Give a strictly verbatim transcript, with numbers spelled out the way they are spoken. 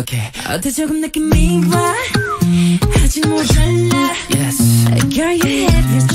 Okay. 어때 조금 느낌 미와 하지 못할라. Yes. Girl, you have your